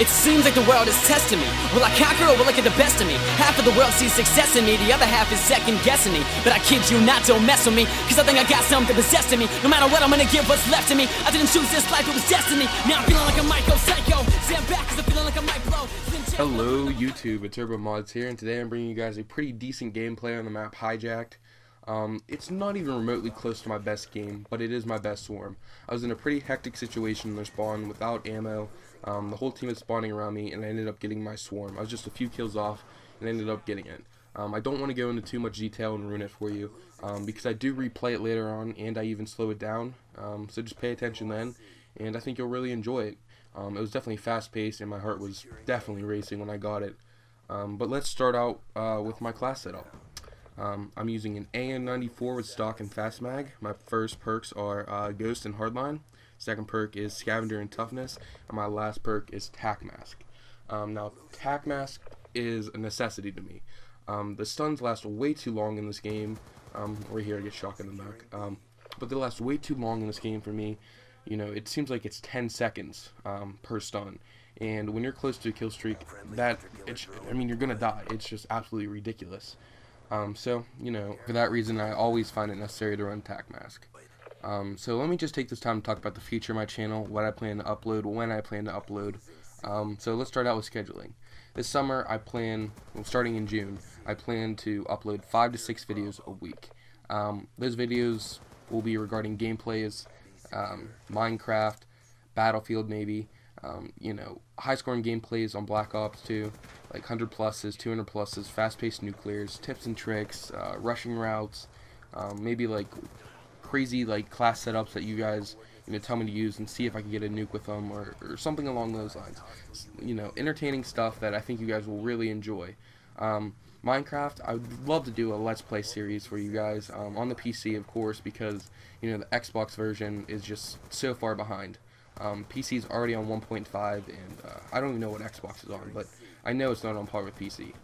It seems like the world is testing me. Will I conquer or will I get the best of me? Half of the world sees success in me, the other half is second guessing me. But I kid you not, don't mess with me, cause I think I got something possessed in me. No matter what, I'm gonna give what's left to me. I didn't choose this life, it was destiny. Now I'm feeling like a micro psycho. Stand back cause I'm feeling like a micro. Hello YouTube, it's TurboMods here, and today I'm bringing you guys a pretty decent gameplay on the map Hijacked. It's not even remotely close to my best game, but it is my best swarm. I was in a pretty hectic situation in their spawn without ammo. The whole team was spawning around me, and I ended up getting my swarm. I was just a few kills off, and ended up getting it. I don't want to go into too much detail and ruin it for you, because I do replay it later on, and I even slow it down. So just pay attention then, and I think you'll really enjoy it. It was definitely fast-paced, and my heart was definitely racing when I got it. But let's start out with my class setup. I'm using an AN94 with stock and fast mag. My first perks are Ghost and Hardline. Second perk is Scavenger and Toughness. And my last perk is Tac Mask. Now, Tac Mask is a necessity to me. The stuns last way too long in this game. Right here, I get shot in the back. But they last way too long in this game for me. You know, it seems like it's 10 seconds per stun, and when you're close to a kill streak, I mean, you're gonna die. It's just absolutely ridiculous. So you know, for that reason, I always find it necessary to run Tac Mask. So let me just take this time to talk about the future of my channel, what I plan to upload, when I plan to upload. So let's start out with scheduling. This summer, I plan, well, starting in June, I plan to upload 5 to 6 videos a week. Those videos will be regarding gameplays. Minecraft, Battlefield maybe, you know, high scoring gameplays on Black Ops 2, like 100 pluses, 200 pluses, fast paced nuclears, tips and tricks, rushing routes, maybe like crazy like class setups that you guys, you know, tell me to use and see if I can get a nuke with them, or something along those lines. You know, entertaining stuff that I think you guys will really enjoy. Minecraft, I would love to do a Let's Play series for you guys, on the PC of course, because you know the Xbox version is just so far behind. PC's already on 1.5, and I don't even know what Xbox is on, but I know it's not on par with PC.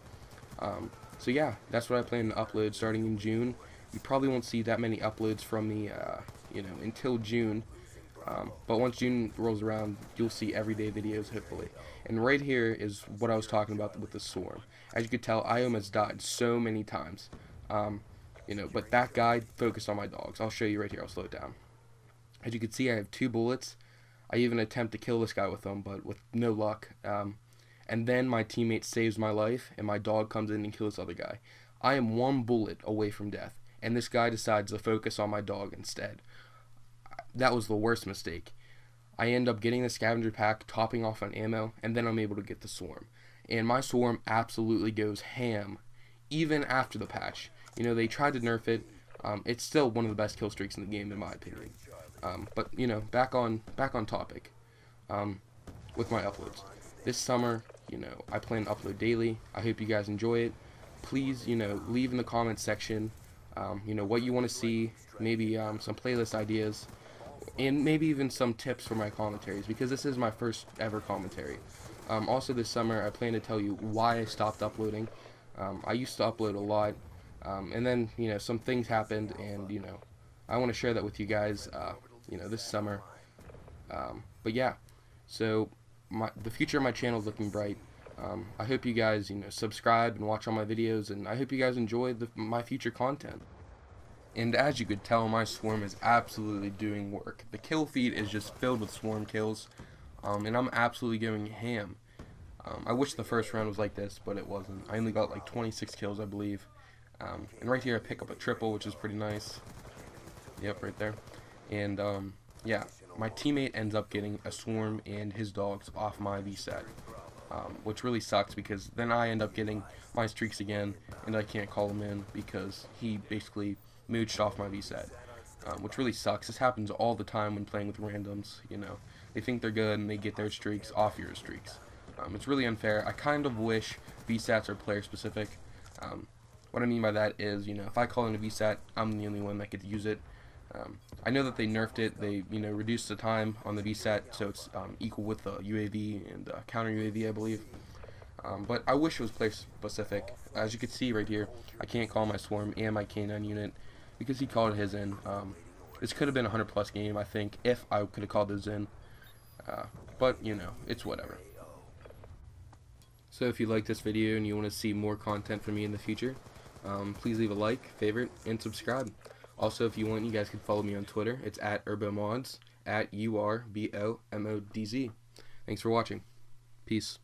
So yeah, that's what I plan to upload starting in June. You probably won't see that many uploads from me, you know, until June. But once June rolls around, you'll see everyday videos, hopefully. And right here is what I was talking about with the swarm. As you could tell, Iom has died so many times. You know, but that guy focused on my dogs. I'll show you right here. I'll slow it down. As you can see, I have 2 bullets. I even attempt to kill this guy with them, but with no luck. And then my teammate saves my life, and my dog comes in and kills this other guy. I am 1 bullet away from death, and this guy decides to focus on my dog instead. That was the worst mistake. I end up getting the scavenger pack, topping off on ammo, and then I'm able to get the swarm. And my swarm absolutely goes ham, even after the patch. You know, they tried to nerf it. It's still one of the best kill streaks in the game, in my opinion. But you know, back on topic, with my uploads. This summer, you know, I plan to upload daily. I hope you guys enjoy it. Please, you know, leave in the comments section, you know, what you want to see, maybe some playlist ideas, and maybe even some tips for my commentaries, because this is my first ever commentary. Also this summer I plan to tell you why I stopped uploading. I used to upload a lot, and then you know some things happened, and you know I want to share that with you guys, you know, this summer. But yeah, so the future of my channel is looking bright. I hope you guys, you know, subscribe and watch all my videos, and I hope you guys enjoy my future content. And as you could tell, my swarm is absolutely doing work. The kill feed is just filled with swarm kills, and I'm absolutely going ham. I wish the first round was like this, but it wasn't. I only got like 26 kills, I believe. And right here I pick up a triple, which is pretty nice. Yep, right there. And yeah, my teammate ends up getting a swarm and his dogs off my VSAT, which really sucks, because then I end up getting my streaks again, and I can't call him in because he basically mooched off my VSAT, which really sucks. This happens all the time when playing with randoms. You know, they think they're good and they get their streaks off your streaks. It's really unfair. I kind of wish VSATs are player specific. What I mean by that is, you know, if I call in a VSAT, I'm the only one that could use it. I know that they nerfed it. They, you know, reduced the time on the VSAT, so it's equal with the UAV and counter UAV, I believe. But I wish it was player specific. As you can see right here, I can't call my swarm and my K9 unit, because he called his in. This could have been a 100+ game, I think, if I could have called those in. But, you know, it's whatever. So if you like this video and you want to see more content from me in the future, please leave a like, favorite, and subscribe. Also, if you want, you guys can follow me on Twitter. It's at TurboMods, at URBOMODZ. Thanks for watching. Peace.